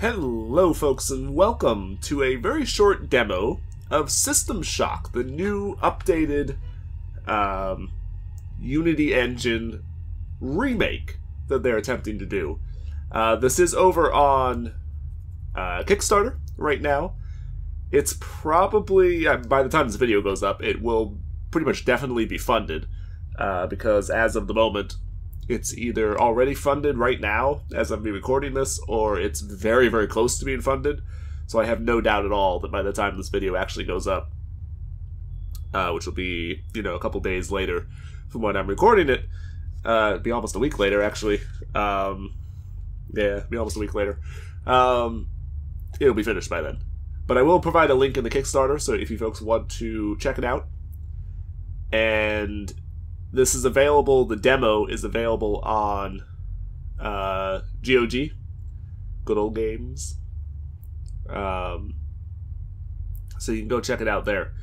Hello folks, and welcome to a very short demo of System Shock, the new updated Unity Engine remake that they're attempting to do. This is over on Kickstarter right now. It's probably, by the time this video goes up, it will pretty much definitely be funded, because as of the moment, it's either already funded right now, as I'm recording this, or it's very, very close to being funded. So I have no doubt at all that by the time this video actually goes up, which will be, you know, a couple days later from when I'm recording it, it'll be almost a week later, actually. It'll be almost a week later. It'll be finished by then. But I will provide a link in the Kickstarter, so if you folks want to check it out. And this is available, the demo is available on GOG, Good Old Games. So you can go check it out there.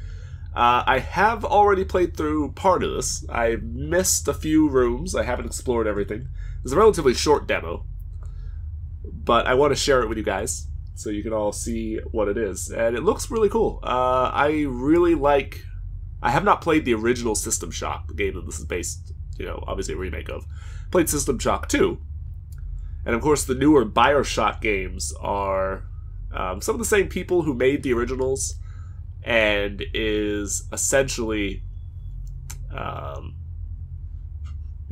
I have already played through part of this. I missed a few rooms. I haven't explored everything. It's a relatively short demo, but I want to share it with you guys so you can all see what it is. And it looks really cool. I have not played the original System Shock, the game that this is based, you know, obviously a remake of. Played System Shock 2, and of course the newer BioShock games are some of the same people who made the originals, and is essentially, you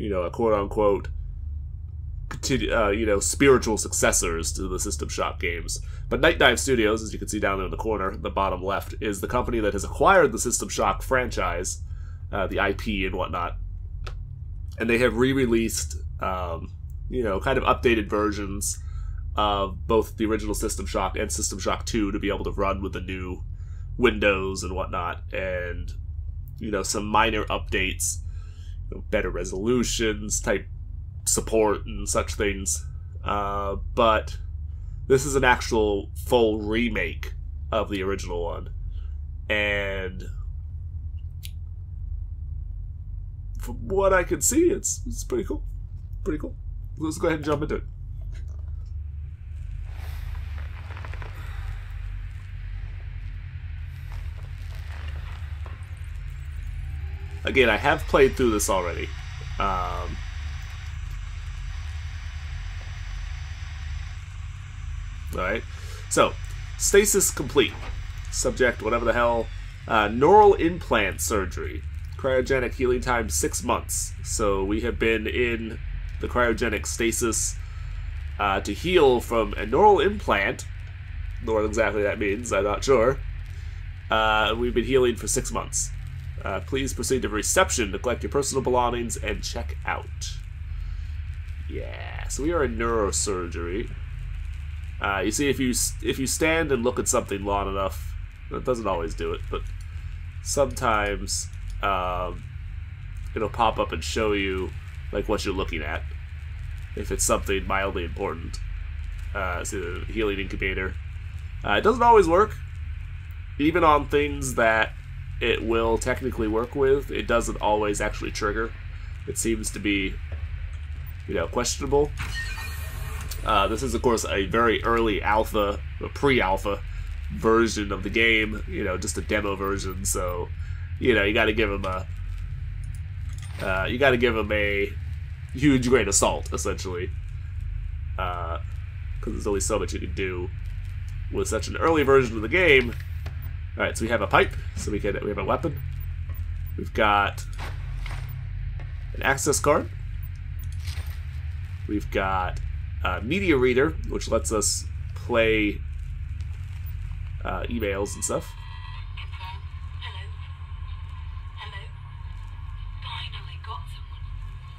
know, a quote-unquote, spiritual successors to the System Shock games. But Night Dive Studios, as you can see down there in the corner, the bottom left, is the company that has acquired the System Shock franchise, the IP and whatnot. And they have re-released, you know, kind of updated versions of both the original System Shock and System Shock 2 to be able to run with the new Windows and whatnot, and, you know, some minor updates, you know, better resolutions type support and such things, but this is an actual full remake of the original one. And from what I can see, it's pretty cool. Pretty cool. Let's go ahead and jump into it. Again, I have played through this already. Alright, so, stasis complete. Subject, whatever the hell, neural implant surgery. Cryogenic healing time 6 months. So we have been in the cryogenic stasis to heal from a neural implant. Know what exactly that means, I'm not sure. We've been healing for 6 months. Please proceed to reception to collect your personal belongings and check out. Yeah, so we are in neurosurgery. You see, if you stand and look at something long enough, it doesn't always do it, but sometimes it'll pop up and show you like what you're looking at, if it's something mildly important. See the healing incubator. It doesn't always work, even on things that it will technically work with. It doesn't always actually trigger. It seems to be, you know, questionable. This is, of course, a very early alpha, or pre-alpha version of the game. You know, just a demo version. So, you know, you got to give them a, huge grain of salt, essentially, because there's only so much you can do with such an early version of the game. All right, so we have a pipe, so we have a weapon. We've got an access card. We've got media reader, which lets us play emails and stuff. Hello. Hello. Finally got someone.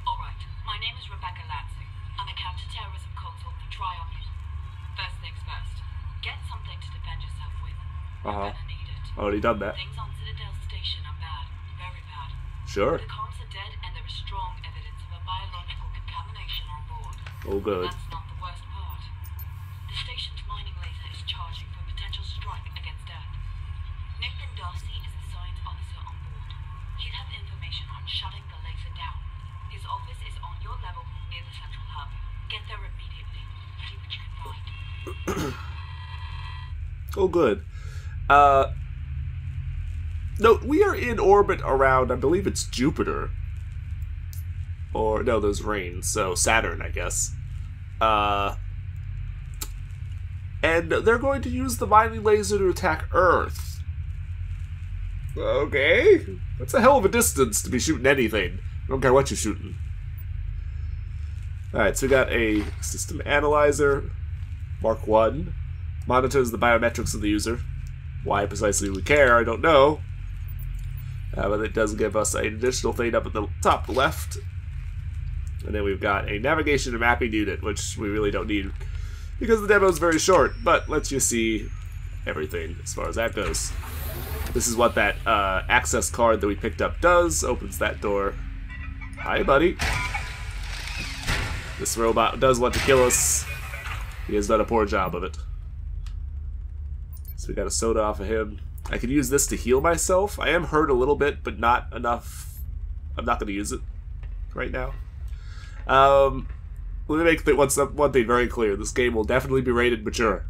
All right. My name is Rebecca Lanzi. I'm a counter-terrorism consult for Triumph. First things first. Get something to defend yourself with. You're gonna need it. Already done that. Things on Citadel Station are bad. Very bad. Sure. The comms are dead, and there is strong evidence of a biological contamination on board. Oh, good. That's Oh, good. No, we are in orbit around, I believe it's Jupiter. Or, no, there's rain, so Saturn, I guess. And they're going to use the mining laser to attack Earth. Okay. That's a hell of a distance to be shooting anything. I don't care what you're shooting. Alright, so we got a system analyzer, Mark 1. Monitors the biometrics of the user. Why precisely we care, I don't know. But it does give us an additional thing up at the top left. And then we've got a navigation and mapping unit, which we really don't need because the demo is very short, but lets you see everything as far as that goes. This is what that access card that we picked up does. Opens that door. Hi, buddy. This robot does want to kill us. He has done a poor job of it. So we got a soda off of him. I can use this to heal myself. I am hurt a little bit, but not enough. I'm not going to use it right now. Let me make one thing very clear. This game will definitely be rated mature.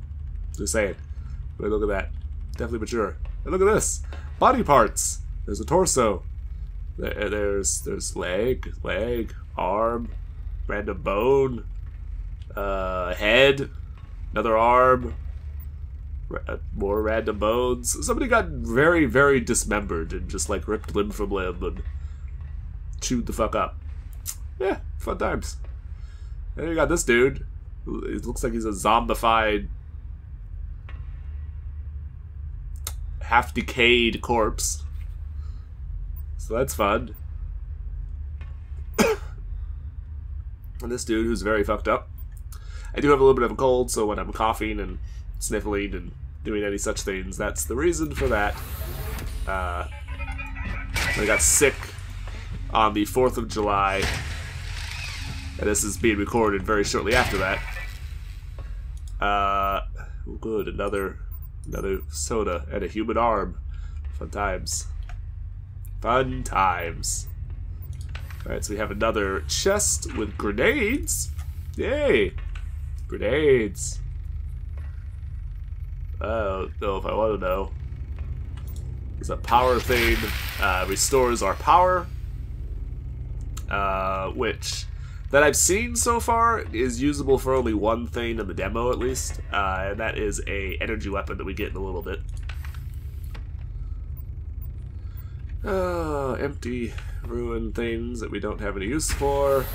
Just saying. Wait, look at that. Definitely mature. And look at this. Body parts. There's a torso. There's leg, arm, random bone, head, another arm, more random bones. Somebody got very, very dismembered and just like ripped limb from limb and chewed the fuck up. Yeah, fun times. And you got this dude. It looks like he's a zombified, half-decayed corpse. So that's fun. And this dude who's very fucked up. I do have a little bit of a cold, so when I'm coughing and sniffling and doing any such things, that's the reason for that. I got sick on the 4th of July. And this is being recorded very shortly after that. Good, another soda and a human arm. Fun times. Fun times. Alright, so we have another chest with grenades. Yay! Grenades. I don't know if I want to know. There's a power thing. Restores our power. Which... that I've seen so far is usable for only one thing in the demo, at least, and that is a energy weapon that we get in a little bit. Empty ruined things that we don't have any use for.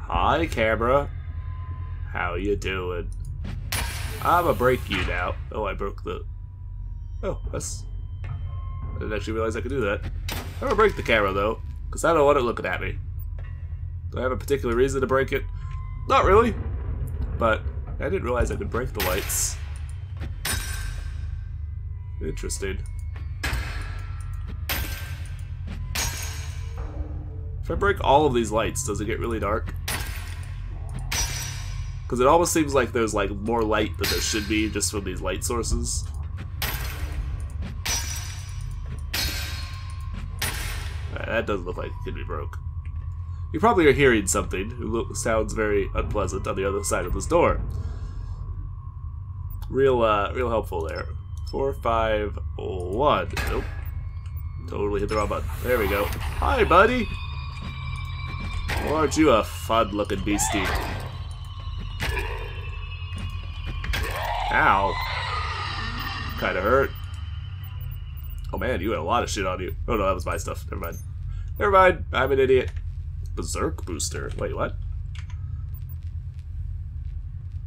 Hi, camera. How you doing? I'ma break you now. Oh, I broke the... oh, that's... I didn't actually realize I could do that. I'm gonna break the camera, though, because I don't want it looking at me. Do I have a particular reason to break it? Not really. But I didn't realize I could break the lights. Interesting. If I break all of these lights, does it get really dark? Because it almost seems like there's like more light than there should be just from these light sources. Right, that doesn't look like it could be broke. You probably are hearing something. It sounds very unpleasant on the other side of this door. Real helpful there. 4, 5, 1. Nope. Totally hit the wrong button. There we go. Hi, buddy! Well, aren't you a fun-looking beastie? Ow. Kinda hurt. Oh man, you had a lot of shit on you. Oh no, that was my stuff. Never mind. Never mind. I'm an idiot. Berserk booster. Wait, what?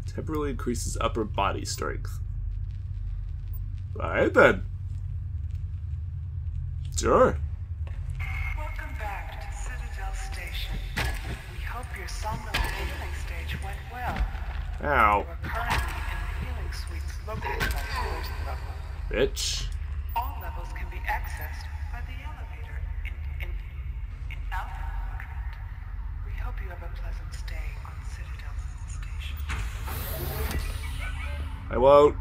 Temporarily increases upper body strength. Alright then. Sure. Welcome back to Citadel Station. We hope your somnolent healing stage went well. Ow. We're currently in the healing suites located on the first level. Bitch. All levels can be accessed by the elevator in Alpha. Hope you have a pleasant stay on Citadel Station. I won't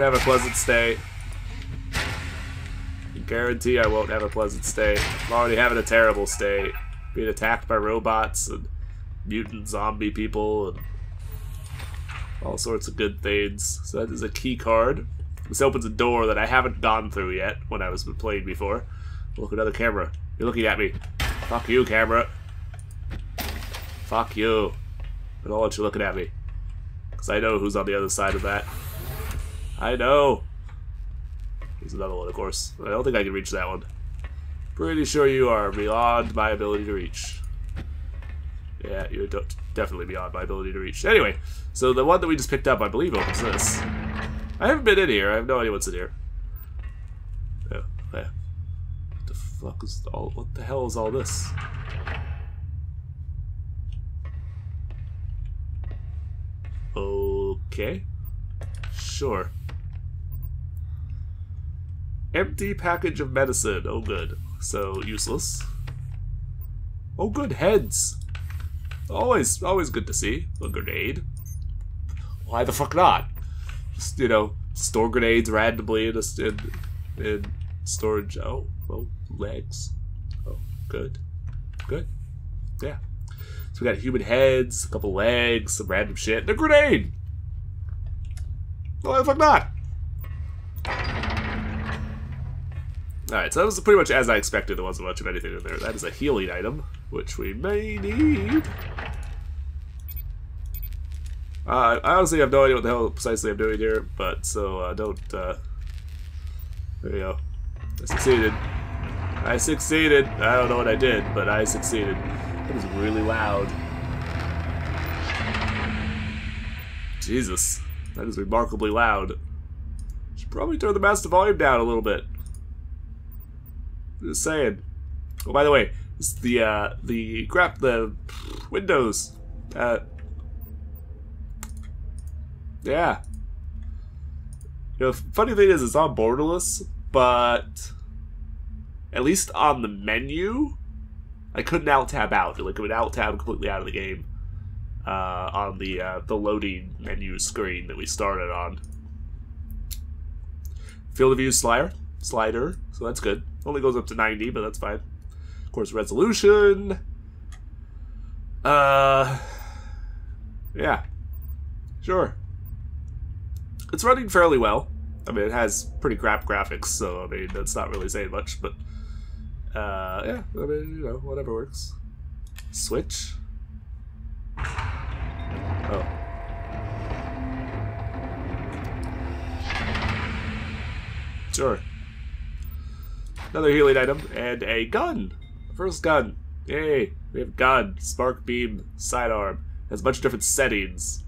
have a pleasant stay. I guarantee I won't have a pleasant stay. I'm already having a terrible stay. Being attacked by robots and mutant zombie people and all sorts of good things. So that is a key card. This opens a door that I haven't gone through yet when I was playing before. Look, another camera. You're looking at me. Fuck you, camera. Fuck you. I don't want you looking at me. Because I know who's on the other side of that. I know. Here's another one, of course. I don't think I can reach that one. Pretty sure you are beyond my ability to reach. Yeah, you're definitely beyond my ability to reach. Anyway, so the one that we just picked up, I believe, opens this. I haven't been in here. I have no idea what's in here. Oh, yeah. What the fuck is all? What the hell is all this? Okay. Sure. Empty package of medicine. Oh, good. So useless. Oh, good, heads. Always good to see. A grenade. Why the fuck not? Just, you know, store grenades randomly in storage. Oh, well, legs. Oh, good. Good. Yeah. So we got human heads, a couple legs, some random shit, and a grenade! Why the fuck not? Alright, so that was pretty much as I expected. There wasn't much of anything in there. That is a healing item, which we may need. I honestly have no idea what the hell precisely I'm doing here, but so don't. There we go. I succeeded. I succeeded. I don't know what I did, but I succeeded. That was really loud. Jesus, that is remarkably loud. Should probably turn the master volume down a little bit. Just saying. Oh, by the way, it's the Windows. Yeah. You know, funny thing is, it's on borderless, but at least on the menu, I couldn't alt-tab out. Like, it would alt-tab completely out of the game on the loading menu screen that we started on. Field of view slider, so that's good. Only goes up to 90, but that's fine. Of course, resolution. Yeah. Sure. It's running fairly well. I mean, it has pretty crap graphics, so I mean, that's not really saying much, but yeah, I mean, you know, whatever works. Switch. Oh. Sure. Another healing item and a gun. First gun. Yay. We have gun, spark beam, sidearm. It has a bunch of different settings.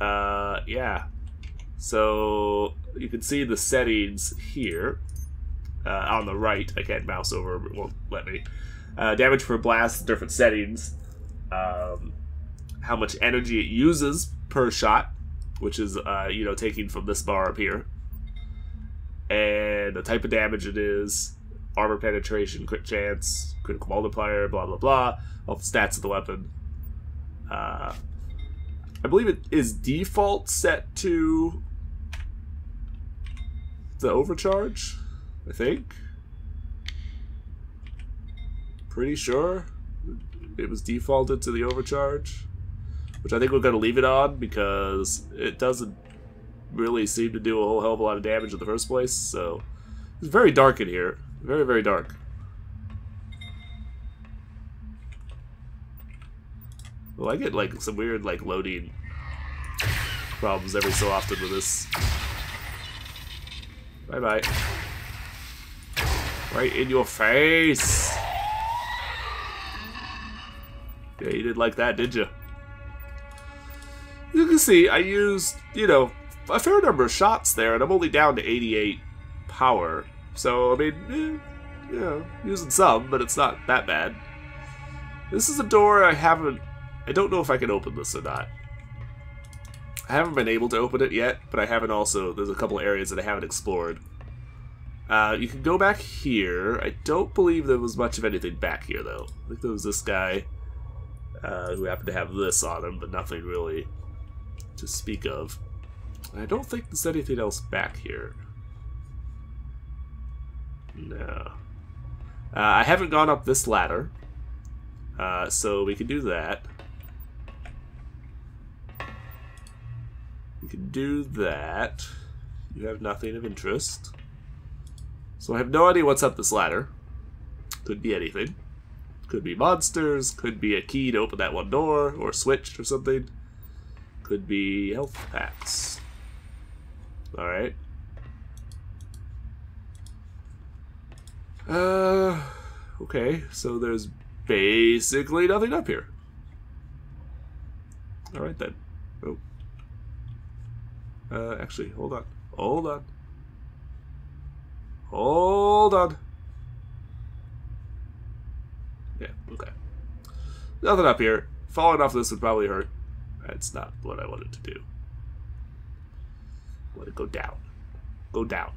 Yeah. So, you can see the settings here, on the right. I can't mouse over, it won't let me. Damage per blast, different settings. How much energy it uses per shot, which is, you know, taking from this bar up here. And the type of damage it is, armor penetration, crit chance, critical multiplier, blah blah blah, all the stats of the weapon. I believe it is default set to the overcharge, I think. Pretty sure it was defaulted to the overcharge, which I think we're going to leave it on because it doesn't really seem to do a whole hell of a lot of damage in the first place. So it's very dark in here, very, very dark. Well, I get like some weird like loading problems every so often with this. Bye bye. Right in your face. Yeah, you didn't like that, did you? You can see I used, you know, a fair number of shots there, and I'm only down to 88 power. So I mean, you know, using some, but it's not that bad. This is a door I don't know if I can open this or not. I haven't been able to open it yet, but I haven't also... There's a couple areas that I haven't explored. You can go back here. I don't believe there was much of anything back here, though. I think there was this guy who happened to have this on him, but nothing really to speak of. And I don't think there's anything else back here. No. I haven't gone up this ladder, so we can do that. We can do that. You have nothing of interest. So I have no idea what's up this ladder. Could be anything. Could be monsters. Could be a key to open that one door, or switch or something. Could be health packs. Alright. Okay, so there's basically nothing up here. Alright then. Oh. Actually, hold on. Hold on. Hold on. Yeah, okay. Nothing up here. Falling off this would probably hurt. That's not what I wanted to do. I want to go down. Go down.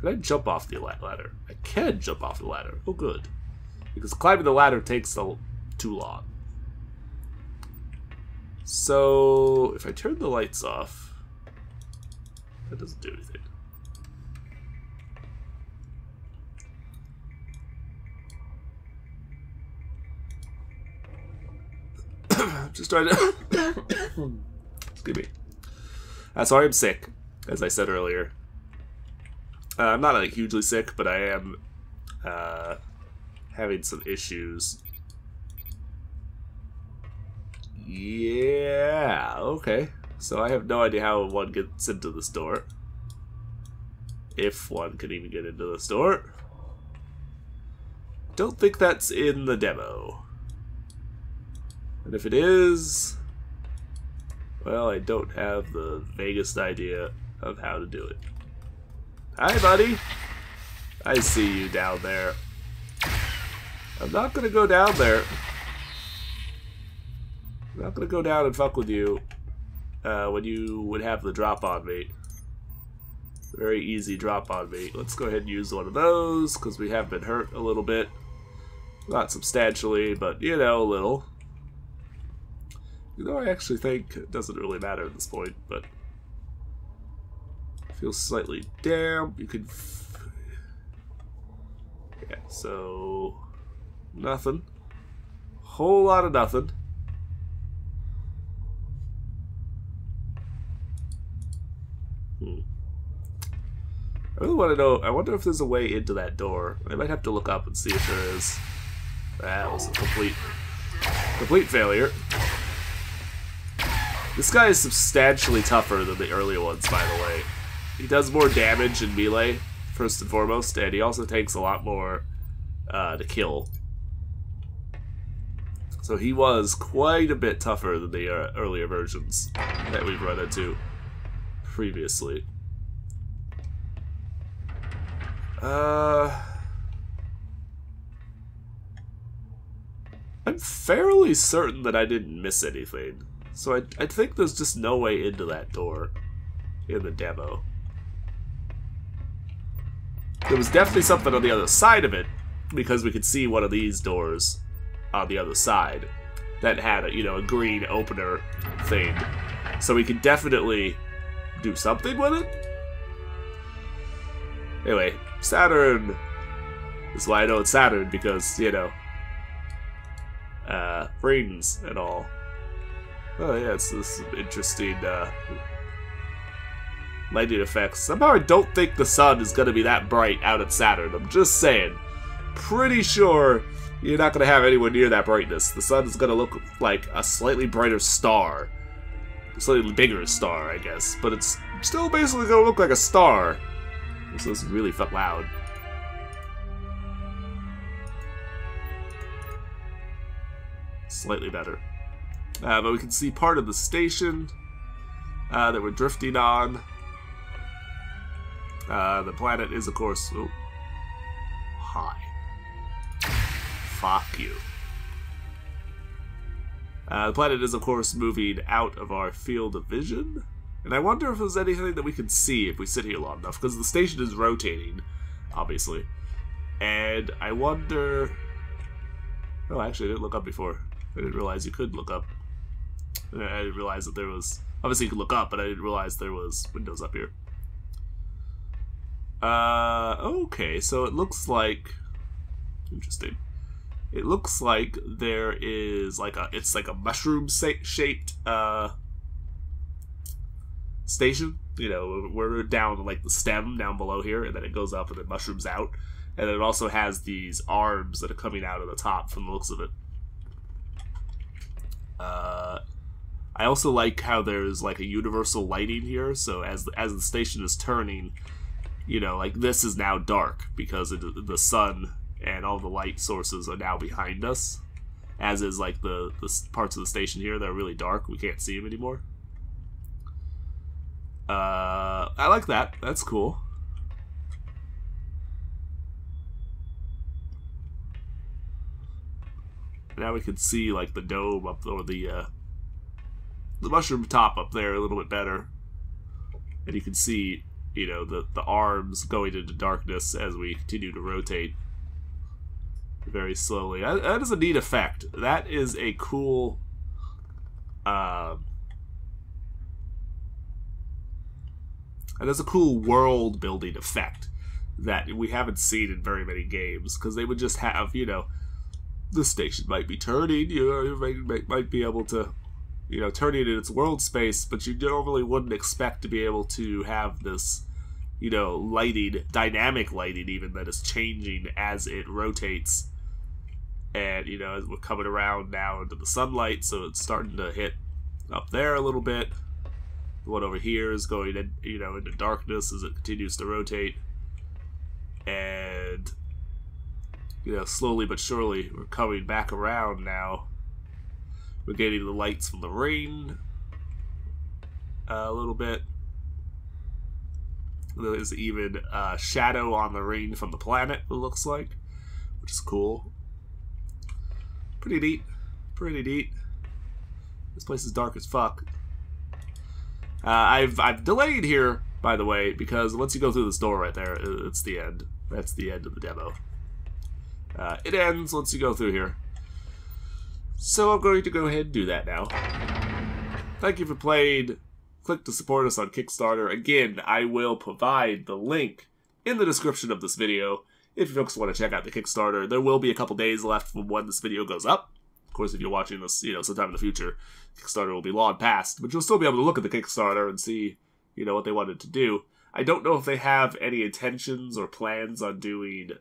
Can I jump off the ladder? I can jump off the ladder. Oh, good. Because climbing the ladder takes too long. So, if I turn the lights off, that doesn't do anything. I'm just trying to... Excuse me. Sorry, I'm sick, as I said earlier. I'm not like hugely sick, but I am having some issues. Yeah, okay. So I have no idea how one gets into this door. If one could even get into this door. Don't think that's in the demo. And if it is, well, I don't have the vaguest idea of how to do it. Hi, buddy. I see you down there. I'm not gonna go down there. I'm not gonna go down and fuck with you when you would have the drop on me. Very easy drop on me. Let's go ahead and use one of those because we have been hurt a little bit. Not substantially, but you know, a little. You know, I actually think it doesn't really matter at this point, but... Feels slightly damp. You could. Yeah, so. Nothing. Whole lot of nothing. I really want to know. I wonder if there's a way into that door. I might have to look up and see if there is. That was a complete failure. This guy is substantially tougher than the earlier ones, by the way. He does more damage in melee, first and foremost, and he also takes a lot more to kill. So he was quite a bit tougher than the earlier versions that we've run into previously. I'm fairly certain that I didn't miss anything, so I think there's just no way into that door in the demo. There was definitely something on the other side of it, because we could see one of these doors on the other side that had a, you know, a green opener thing. So we could definitely do something with it. Anyway, Saturn. That's why I know it's Saturn, because, you know, rings and all. Oh yeah, it's this interesting lighting effects. Somehow I don't think the sun is going to be that bright out at Saturn. I'm just saying. Pretty sure you're not going to have anywhere near that brightness. The sun is going to look like a slightly brighter star. A slightly bigger star, I guess. But it's still basically going to look like a star. This is really loud. Slightly better. But we can see part of the station that we're drifting on. The planet is, of course, oh, high. Fuck you. The planet is, of course, moving out of our field of vision. And I wonder if there's anything that we can see if we sit here long enough, because the station is rotating, obviously. And I wonder... Oh, actually, I didn't look up before. I didn't realize you could look up. I didn't realize that there was... Obviously, you could look up, but I didn't realize there was windows up here. Okay, so it looks like, interesting, it looks like there is like a, it's like a mushroom shaped station. You know, we're down like the stem down below here, and then it goes up and it mushrooms out. And then it also has these arms that are coming out of the top from the looks of it. I also like how there's like a universal lighting here, so as the station is turning, you know, like this is now dark because the sun and all the light sources are now behind us, as is like the parts of the station here that are really dark. We can't see them anymore. I like that. That's cool. Now we can see like the dome up or the mushroom top up there a little bit better, and you can see, you know, the arms going into darkness as we continue to rotate very slowly. That is a neat effect. That is a cool and that's a cool world building effect that we haven't seen in very many games, because they would just have, you know, the station might be turning, you know, might be able to, you know, turn it in its world space, but you normally wouldn't expect to be able to have this, you know, lighting, dynamic lighting even, that is changing as it rotates. And, you know, as we're coming around now into the sunlight, so it's starting to hit up there a little bit. The one over here is going in, you know, into darkness as it continues to rotate. And, you know, slowly but surely, we're coming back around now. We're getting the lights from the rain a little bit. There's even shadow on the rain from the planet, it looks like, which is cool. Pretty neat. Pretty neat. This place is dark as fuck. I've delayed here, by the way, because once you go through this door right there, it's the end. That's the end of the demo. It ends once you go through here. So I'm going to go ahead and do that now. Thank you for playing. Click to support us on Kickstarter. Again, I will provide the link in the description of this video if you folks want to check out the Kickstarter. There will be a couple days left from when this video goes up. Of course, if you're watching this, you know, sometime in the future, Kickstarter will be long past, but you'll still be able to look at the Kickstarter and see, you know, what they wanted to do. I don't know if they have any intentions or plans on doing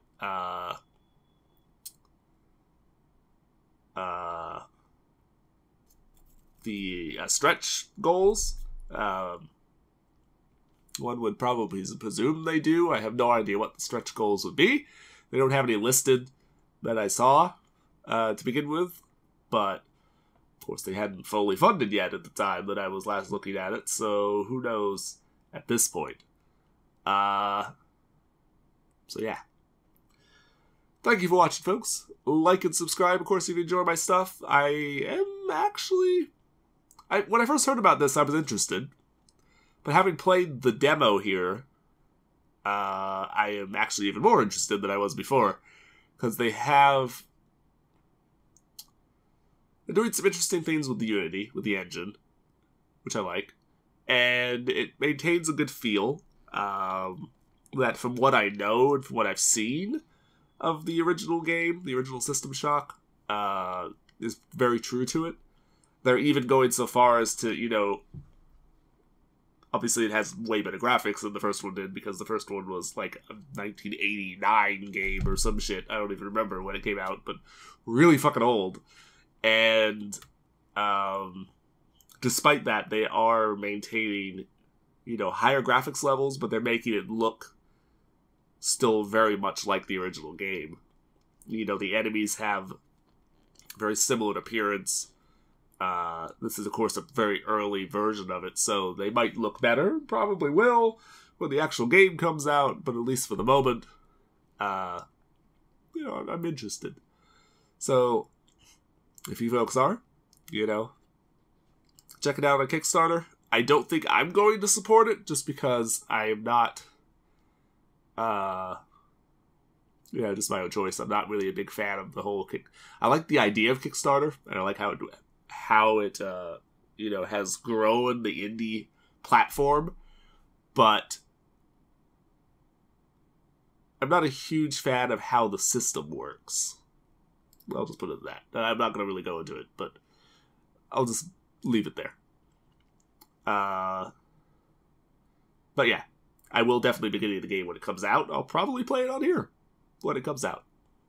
the stretch goals. One would probably presume they do. I have no idea what the stretch goals would be. They don't have any listed that I saw to begin with, but of course they hadn't fully funded yet at the time that I was last looking at it, so who knows at this point. So yeah. Thank you for watching, folks. Like and subscribe, of course, if you enjoy my stuff. I am actually... when I first heard about this, I was interested, but having played the demo here, I am actually even more interested than I was before, because they're doing some interesting things with the Unity, with the engine, which I like, and it maintains a good feel, that from what I know and from what I've seen of the original game, the original System Shock, is very true to it. They're even going so far as to, you know, obviously it has way better graphics than the first one did, because the first one was like a 1989 game or some shit. I don't even remember when it came out, but really fucking old. And despite that, they are maintaining, you know, higher graphics levels, but they're making it look still very much like the original game. You know, the enemies have very similar appearance. This is, of course, a very early version of it, so they might look better, probably will, when the actual game comes out, but at least for the moment, you know, I'm interested. So, if you folks are, you know, check it out on Kickstarter. I don't think I'm going to support it, just because I am not, yeah, just my own choice. I'm not really a big fan of the whole I like the idea of Kickstarter, and I like how it you know, has grown the indie platform, but I'm not a huge fan of how the system works. I'll just put it that. I'm not going to really go into it, but I'll just leave it there. But yeah, I will definitely be getting the game when it comes out. I'll probably play it on here when it comes out.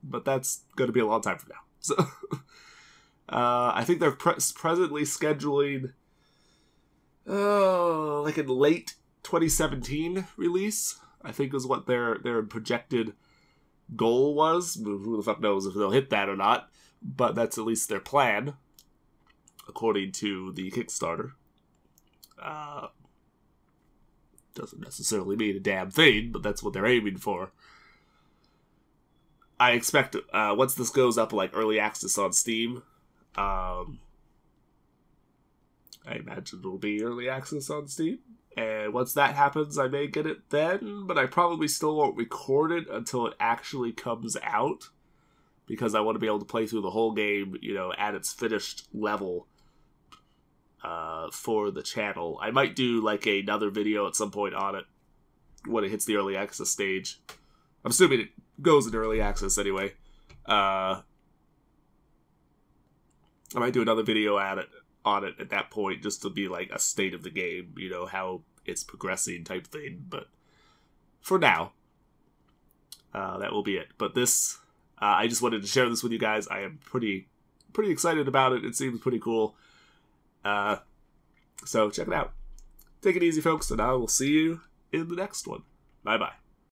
But that's going to be a long time from now. So I think they're presently scheduling like a late 2017 release, I think is what their projected goal was. Who the fuck knows if they'll hit that or not, but that's at least their plan, according to the Kickstarter. Doesn't necessarily mean a damn thing, but that's what they're aiming for. I expect once this goes up like early access on Steam, I imagine it'll be early access on Steam. And once that happens, I may get it then, but I probably still won't record it until it actually comes out, because I want to be able to play through the whole game, you know, at its finished level for the channel. I might do like another video at some point on it when it hits the early access stage. I'm assuming it goes into early access anyway. I might do another video at it. On it at that point, just to be like a state of the game, you know, how it's progressing type thing. But for now, that will be it. But this, I just wanted to share this with you guys. I am pretty excited about it. It seems pretty cool. So check it out. Take it easy, folks, and I will see you in the next one. Bye bye.